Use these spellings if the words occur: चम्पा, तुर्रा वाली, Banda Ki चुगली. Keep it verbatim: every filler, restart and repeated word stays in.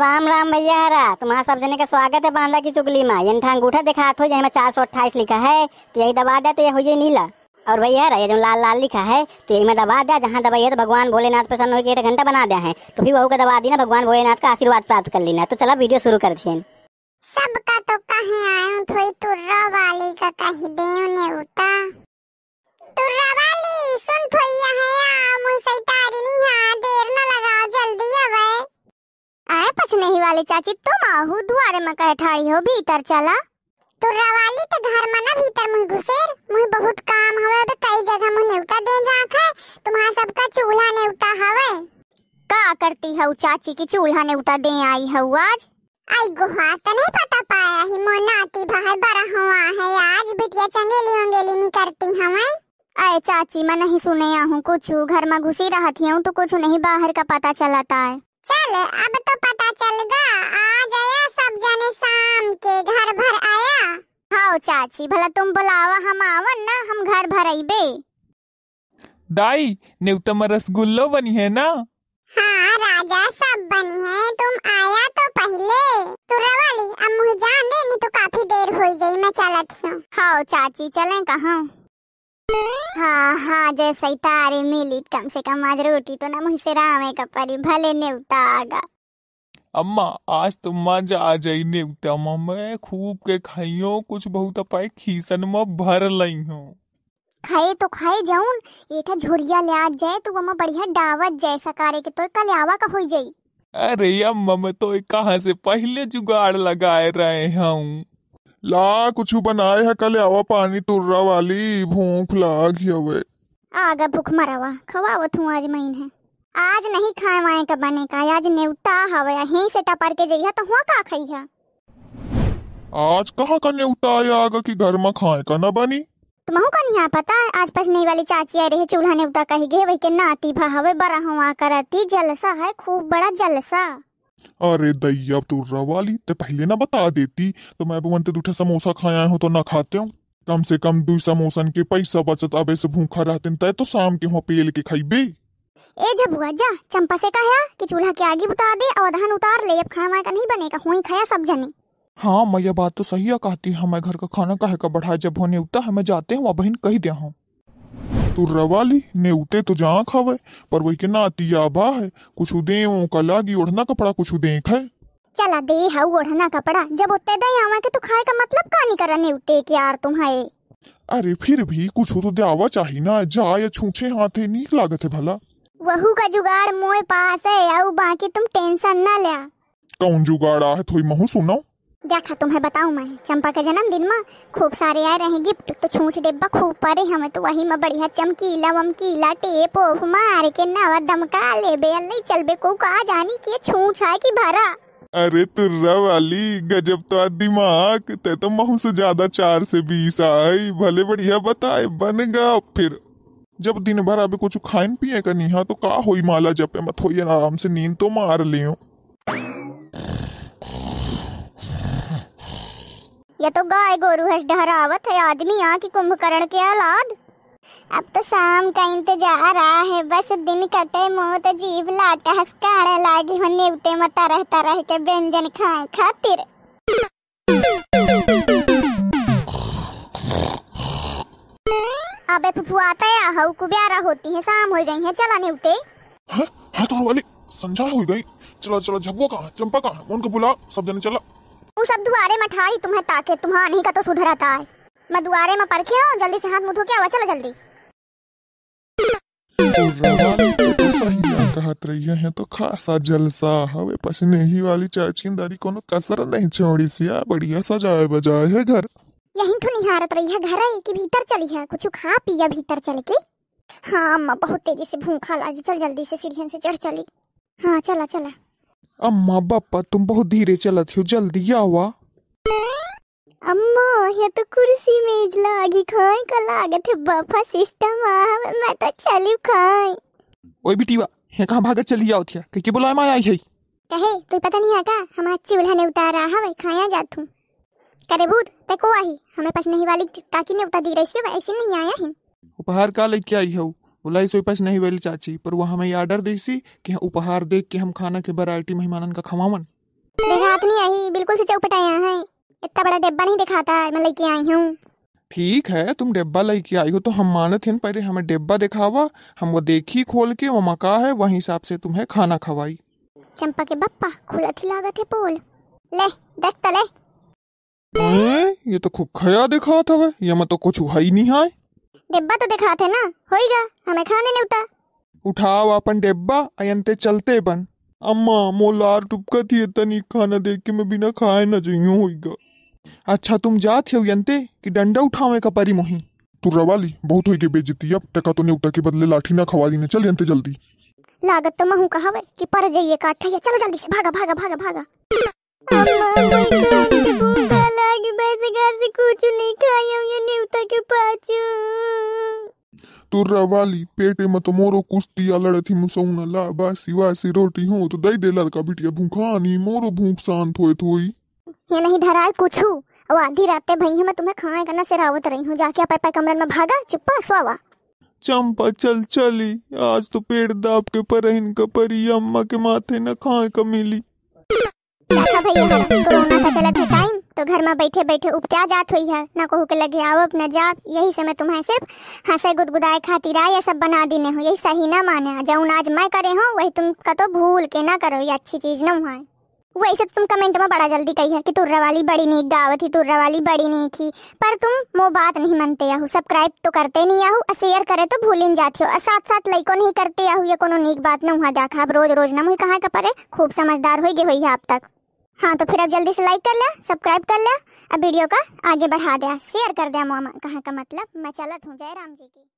राम राम भैया हरा, तुम्हारा सब जने का स्वागत है बांदा की चुगली में। ये अंगूठा दिखात हो जहाँ चार सौ अट्ठाईस लिखा है तो यही दबा दे तो ये हो ये नीला। और भैया हरा ये जो लाल लाल लिखा है तो यही में दबा दे, जहाँ दबाइए तो भगवान भोलेनाथ प्रसन्न होकर एक घंटा बना दिया है। तो भी बहू का दबा दी ना, भगवान भोलेनाथ का आशीर्वाद प्राप्त कर लेना। तो चला वीडियो शुरू कर दिए। सबका तो कहीं आयो थोई तुर्रा वाली का कहीं देव नेउता। तुर्रा वाली सुन थोई है आ मुई सही तारी नहीं हां, देर ना लगाओ जल्दी आवे। आए पछने ही वाली चाची तुम आहू दुआरे में कह ठाड़ी हो भीतर चला। तुर्रा वाली तो घर में ना भीतर मुई घुसेर, मुई बहुत काम हवे तो कई जगह मुई नेउता दे जात है। तुम्हारा सबका चूल्हा नेउता हवे। का करती हऊ चाची की चूल्हा नेउता दे आई हऊ आज? आई गुहा तो नहीं पता पाया ही मोनाती भाई बड़ा हुआ है, आज बिटिया चंगेली उंगेली नहीं करती हमें। अरे चाची मैं नहीं सुने आऊँ कुछ, घर में घुसी रहती हूँ तो कुछ नहीं बाहर का पता चलाता है। चल अब तो पता चल गा, आज आया सब जने शाम के घर भर आया। हाँ चाची भला तुम बुलावा हम आवन ना, हम घर भर आईबे। दाई नेवतम रसगुल्लो बनी है ना? हाँ राजा सब बनी है, तुम आया तो पहले। तुर्रा वाली अब मुझे जान दे नहीं तो काफी देर हो गई, मैं चलत हूँ। हाँ चाची चलें कहाँ? हाँ हाँ जैसे तारे मिली कम से कम आज रोटी तो ना मुझसे रामे का परी भले नेवता आगा। अम्मा आज तुम मजा आ जाई नेवता माँ, मैं खूब के खाइयों कुछ बहुत अपाय खीसन में भर लई हूँ। खाए तो खाए जाऊन एठा झोरिया ले आज जाए तो वमा बढ़िया दावत जैसा कारे के तो कल्यावा का हो जाई। अरे अम्मा मैं तो कहां से पहले जुगाड़ लगाए रहे हूं। ला कुछ बनाए है कल्यावा पानी तुर्रा वाली, भूख लाग हवे। आगा भूख मरवा खवावो थू आज महीन है। आज नहीं खाए वाए का बने का, आज नेवता हवे यहीं से टपर के जइहा तो हुआ का खाइहा। आज कहां का नेवता आया आगा कि घर में खाए का ना बनी? तुम्हू का नहीं पता, आज पास नहीं वाली चाची आ रही चूल्हा नेवता कही गे, वही के नाती भावे बड़ा हुआ करती, जलसा है खूब बड़ा जलसा। अरे दैया तुर्रा वाली तो पहले ना बता देती तो मैं बनते दूठा समोसा खाया हूँ तो ना खाते हूँ, कम से कम दू समोसन के पैसा बचत। अब ऐसे भूखा रहते तय तो शाम के हुआ पेल के खाइबे। ए झबुआ जा चंपा से कहा कि चूल्हा के आगे बुता दे और धान उतार ले, अब खाए का नहीं बनेगा हुई खाया सब जने। हाँ मैं ये बात तो सही है, कहती हमें घर का खाना काहे का बढ़ाए जब हो नेवता है। मैं जाते हूँ बहन कही दिया हूँ तुर्रा वाली नेवते तो जहाँ खावे पर वही के नाती आबा है, कुछ देव का लागी ओढ़ना कपड़ा कुछ देख है। चला दे हाँ ओढ़ना कपड़ा जब उतने दे आवा के तो खाए का मतलब का नहीं करा नेवते के यार तुम्हारे। अरे फिर भी कुछ तो देवा चाहिए ना, जाए छूछे हाथे नीक लागत है भला। वहू का जुगाड़ मोए पास है, बाकी तुम टेंशन न लिया। कौन जुगाड़ आ है थोड़ी महू सुनो? देखा तुम्हें बताऊं मैं, चंपा के जन्मदिन में खूब सारे आए रहे गिफ्ट तो छूछ डिब्बा खूब पड़े हमें, तो वही में बढ़िया चमकीला वमकीला टेप ओफ मार के नवा दमका लेबे अल्ले चलबे को का जानी के छूछ है कि भरा। अरे तुर्रा वाली गजब तो दिमाग ते तो महू से ज्यादा चार से बीस आई, भले बढ़िया बताए बन गया। फिर जब दिन भर अभी कुछ खान पिए का नहीं तो का होई माला जपे मत होई आराम से नींद तो मार लियो। ये तो गाय गोरू हस डहरावत है आदमी यहाँ की कुंभकर्ण के औलाद। अब तो शाम का इंतजार आ है, बस दिन कटे मुँह तो जीभ लाटा हसकाने लागी हो नेवते मता रहता रह के व्यंजन खाए खातिर। अबे फुफुआता या हऊ कुब्यारा होती है, शाम हो गई है चला नेवते। हाँ हाँ तो वाली संजा हो गई, चला चला झबुआ कहाँ चंपा कहाँ उनको बुला सब जने चला। उस सब दुआरे में ठाड़ी तुम्हें ताके तुम्हारा नहीं का तो सुधर आता है। मैं दुआरे में परखे रहा हूँ, जल्दी से हाथ मुँह धो के आवा चला जल्दी। तुर्रा वाली तो सही ना कहत रही है तो खासा जलसा हवे, पसने ही वाली चाचीनदारी कोनो कसर नहीं छोड़ी सिया, बढ़िया सजाए बजाए है घर। यहीं तो निहारत रही है घर है कि भीतर चली है कुछ खा पिया भीतर चल के। हाँ अम्मा बहुत तेजी से भूखा लगी, चल जल्दी से सीढ़ियों से चढ़ चली। हाँ चला चला। अम्मा बापा तुम बहुत धीरे चलत हो, जल्दी आवा। अम्मा ये तो कुर्सी मेज लागी खाए का लागत है, बापा सिस्टम आ मैं तो चली खाए। ओए बिटिवा हे कहां भागत चली आओ थिया, कह के बुलाए माय आई है? कहे तू पता नहीं आका हमार चूल्हा ने उतारा हवे खाया जाथू। करे भूत ते को आई हमें पस नहीं वाली काकी ने उतार दी रही है, ऐसे नहीं आया है। उपहार का लेके आई हो? बुलाई सोई पास नहीं वाली चाची पर वहाँ हमें आर्डर देसी कि उपहार देख के हम खाना के वैरायटी मेहमानन का खवावन। देखात नहीं आई, बिल्कुल से चौपटा यहाँ है। इतना बड़ा डिब्बा नहीं दिखाता है, मैं लेके आई हूँ। ठीक है, तुम डिब्बा लेके आई हो तो हम मानते हैं, पर हमें डिब्बा दिखावा, हम वो देखी खोल के, वो मका है, वही हिसाब से तुम्हें खाना खवाई। चंपा के बप्पा खुला थी लागत है पोल। ले देख तो ले। ए, ये तो खूब खया दिखाता है, ये मैं तो कुछ हुआ ही नहीं है। डिब्बा तो दिखाते ना, होएगा हमें खाने नहीं उठा। उठाओ अपन डिब्बा, अयंते चलते बन। अम्मा मोलार टुपका थी, इतनी खाना देख के मैं बिना खाए ना जाइयो होएगा। अच्छा तुम जाते हो यंते कि डंडा उठावे का परी मोही। तुर्रा वाली बहुत होई के बेइज्जती, अब टका तो नहीं उठा के बदले लाठी ना खवा दी ना। चल यंते जल्दी। लागत तो महू कहा वे कि पर जाइए काठा या, चलो जल्दी से भागा भागा भागा भागा। अम्मा मैं भूख लगी, बस घर से कुछ नहीं खाई हूं, ये न्यूता के पाछू। तुर्रा वाली पेट में तो मोरो कुश्ती लड़े थी मुसौना ला, बासी वासी रोटी हो तो दई दे लड़का बिटिया, भूखा नहीं मोरो भूख शांत होए थोई। ये नहीं धराए कुछ हूं, अब आधी रात में भैया मैं तुम्हें खाए करना से रावत रही हूं। जाके पापा कमरे में भागा, चुप्पा सोवा। चंपा चल चली, आज तो पेड़ दाब के पर इनका परी अम्मा के माथे न खाए का मिली। देखा भैया कोरोना का चला था टाइम, तो घर में बैठे बैठे उपत्या जात हुई है ना, कहू के लगे आवब न जात। यही समय तुम्हें सिर्फ हंसे गुदगुदाए खातिर ये सब बना देने हो, यही सही ना माने। जौन आज मैं करे हूँ वही तुम का तो भूल के ना करो, ये अच्छी चीज न हुआ। वैसे तुम कमेंट में बड़ा जल्दी कही है कि तुर्रा वाली बड़ी नीक गावत थी, तुर्रा वाली बड़ी नीक थी, पर तुम वो बात नहीं मानते आहो, सब्सक्राइब तो करते नहीं आहो, शेयर करे तो भूलिन जाते हो, साथ साथ लाइको नहीं करते आहो। ये कोनो नीक बात न हुआ, देखा अब रोज रोज ना मुझे कहाँ का परे। खूब समझदार हो गए हो आप तक। हाँ तो फिर अब जल्दी से लाइक कर लिया, सब्सक्राइब कर लिया, अब वीडियो का आगे बढ़ा दिया, शेयर कर दिया। मोमा कहाँ का मतलब मैं चलत हूँ, जय राम जी की।